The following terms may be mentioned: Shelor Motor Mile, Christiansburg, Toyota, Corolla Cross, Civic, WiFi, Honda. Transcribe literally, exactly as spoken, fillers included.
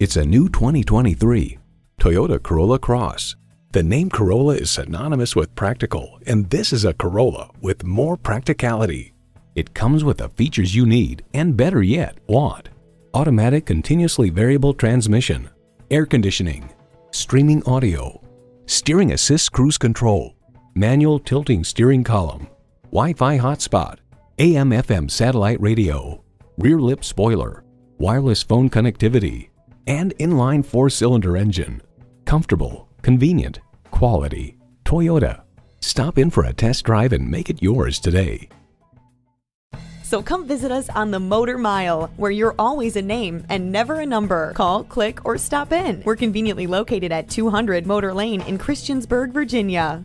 It's a new twenty twenty-three Toyota Corolla Cross. The name Corolla is synonymous with practical, and this is a Corolla with more practicality. It comes with the features you need and, better yet, want: automatic continuously variable transmission, air conditioning, streaming audio, steering assist cruise control, manual tilting steering column, Wi-Fi hotspot, A M F M satellite radio, rear lip spoiler, wireless phone connectivity, and inline four-cylinder engine. Comfortable, convenient, quality. Toyota. Stop in for a test drive and make it yours today. So come visit us on the Motor Mile, where you're always a name and never a number. Call, click, or stop in. We're conveniently located at two hundred Motor Lane in Christiansburg, Virginia.